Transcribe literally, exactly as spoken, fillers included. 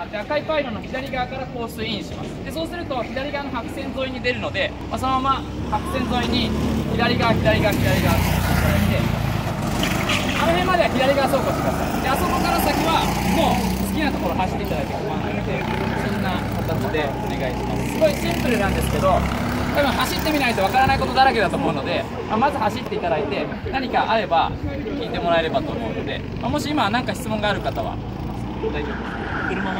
があって、赤いパイロンの左側からコースインします。でそうすると左側の白線沿いに出るので、まあ、そのまま白線沿いに左側左側左側ってやっていただいて、あの辺までは左側走行してください。であそこから先はもう好きなところ走っていただいて構わないので、そんな形でお願いします。すごいシンプルなんですけど、多分走ってみないとわからないことだらけだと思うので、まあ、まず走っていただいて、何かあれば聞いてもらえればと思うので、まあ、もし今何か質問がある方は大丈夫です。